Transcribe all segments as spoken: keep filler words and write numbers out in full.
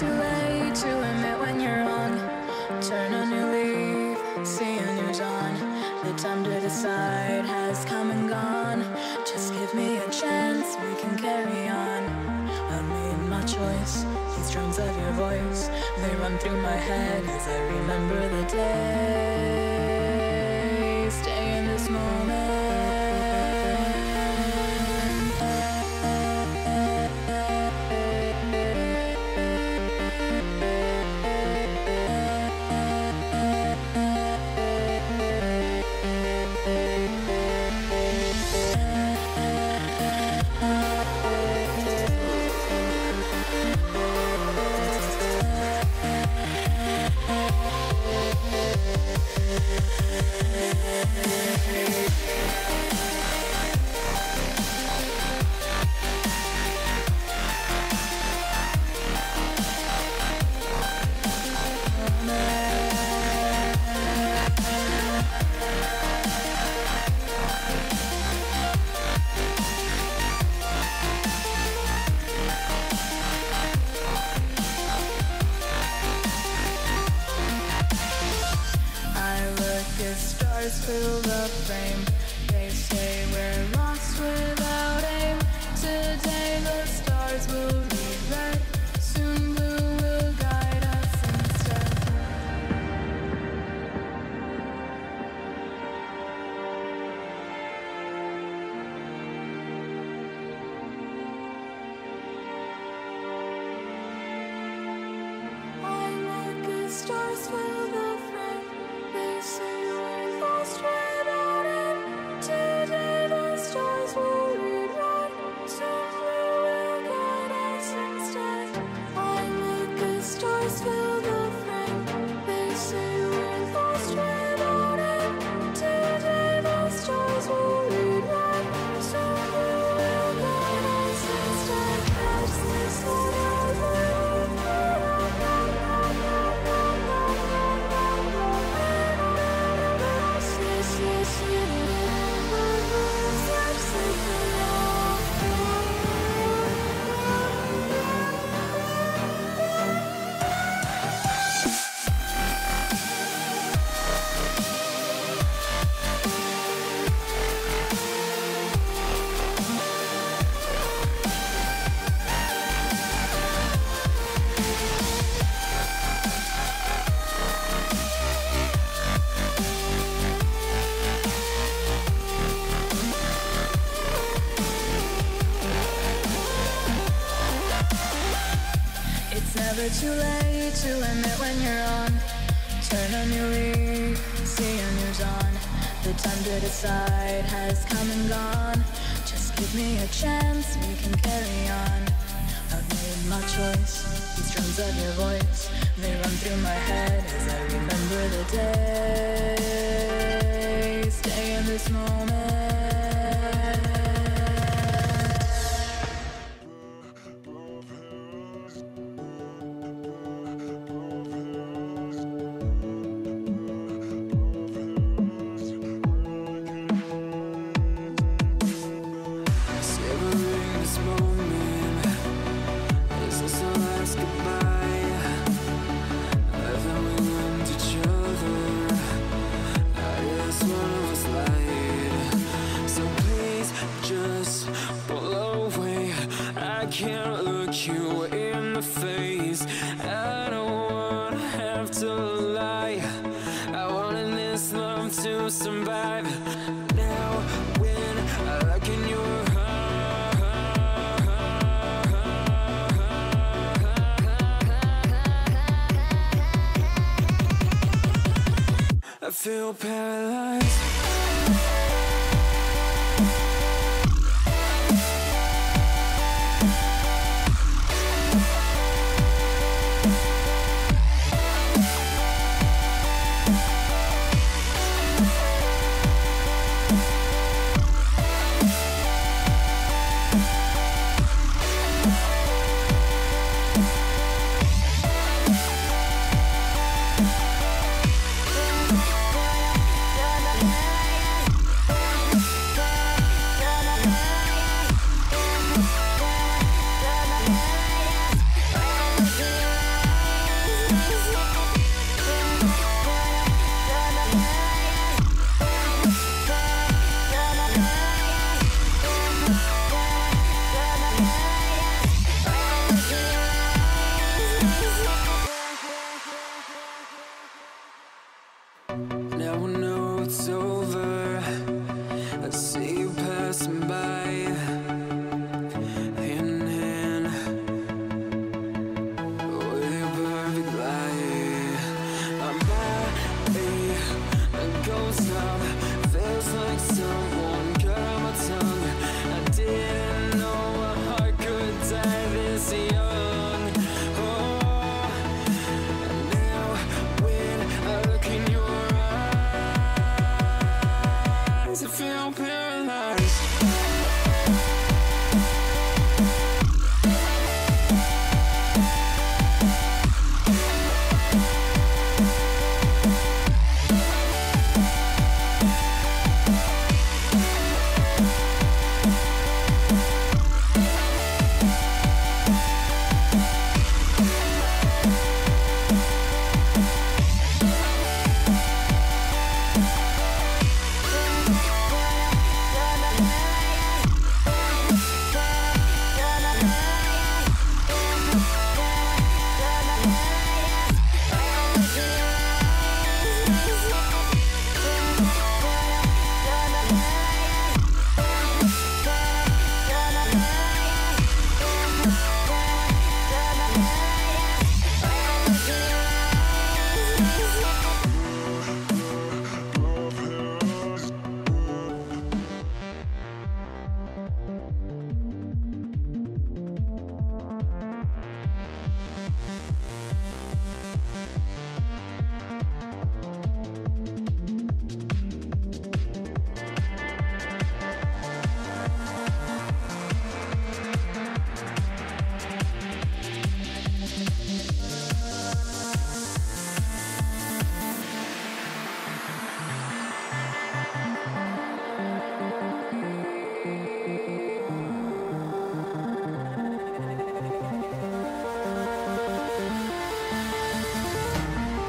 too late to admit when you're on. Turn a new leaf, see a new dawn. The time to decide has come and gone. Just give me a chance, we can carry on. I made my choice, these drums of your voice, they run through my head as I remember the day. Stay in this moment. Fill the frame. They say we're lost without aim. Today the stars will be red. Soon blue will guide us instead. I like the stars will the frame. They say we're lost without it. Today the stars will rewrite. Soon blue will guide us instead. I make the stars fill the frame. They say we're lost without it. Today the stars will rewrite. Soon blue will guide us instead. Catch this Never too late to admit when you're on. Turn a new leaf, see a new dawn. The time to decide has come and gone. Just give me a chance, we can carry on. I've made my choice, these drums of your voice, they run through my head as I remember the day. Stay in this moment. I don't wanna have to lie. I wanted this love to survive. Now when I look in your heart, I feel paralyzed. Now I know it's over. I see you passing by, hand in hand with your perfect light. I'm body, a ghost of, feels like someone cut my tongue. I didn't know my heart could die this young. I feel paralyzed.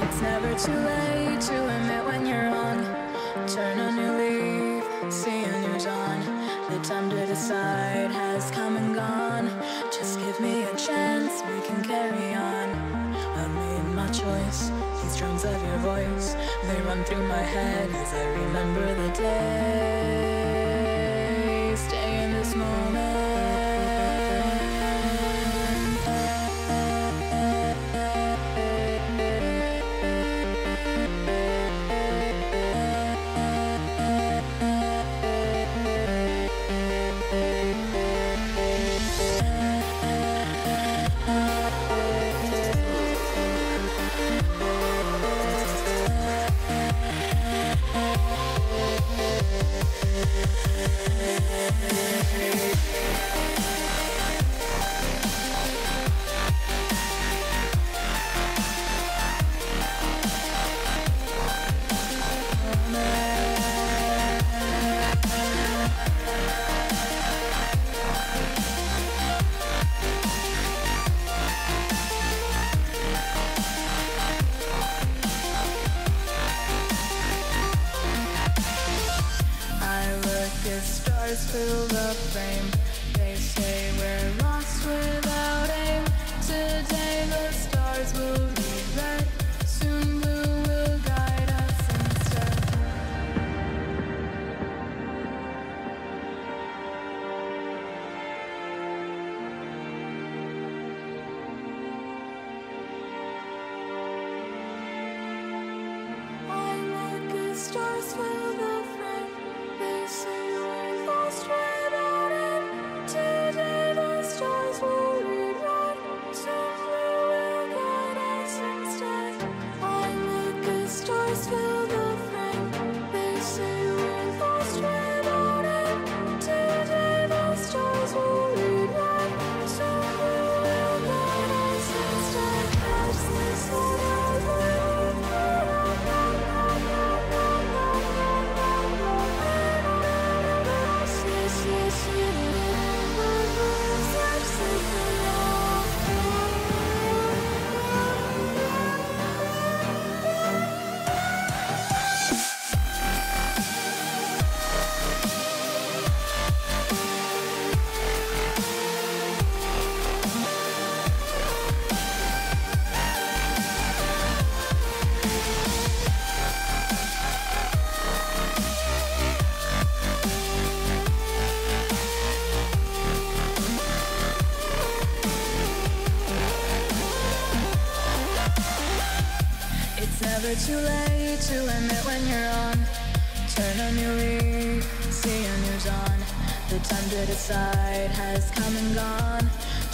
It's never too late to admit when you're wrong. Turn on your leaf, see a new dawn. The time to decide has come and gone. Just give me a chance, we can carry on. I made my choice, these drums of your voice, they run through my head as I remember the day. Stay in this moment. Fill the frame. They say we're lost without aim. Today the stars will be red. Soon blue will guide us instead. I look at stars fill the frame. They say we're lost without it. Today the stars will be red. Soon blue will guide us instead. I look at stars fill the frame. They say we're lost without it. Today the stars will be red. Soon blue will guide us instead. As this too late to admit when you're on. Turn a new leaf, see a new dawn. The time to decide has come and gone.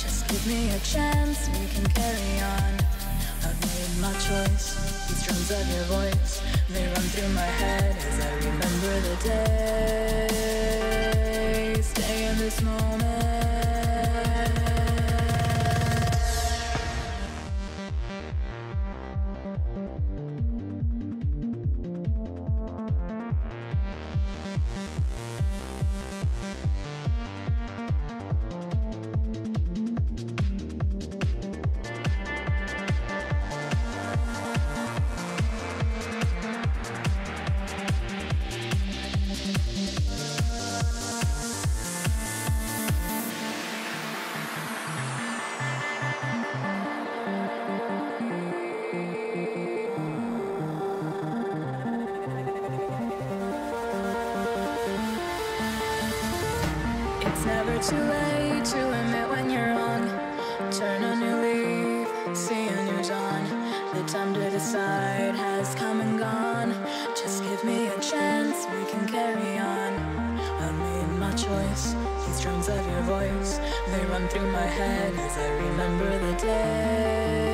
Just give me a chance, we can carry on. I've made my choice, these drums of your voice, they run through my head as I remember the day. Stay in this moment. Too late to admit when you're on. Turn a new leaf, see a new dawn. The time to decide has come and gone. Just give me a chance, we can carry on. I made my choice, these drums of your voice, they run through my head as I remember the day.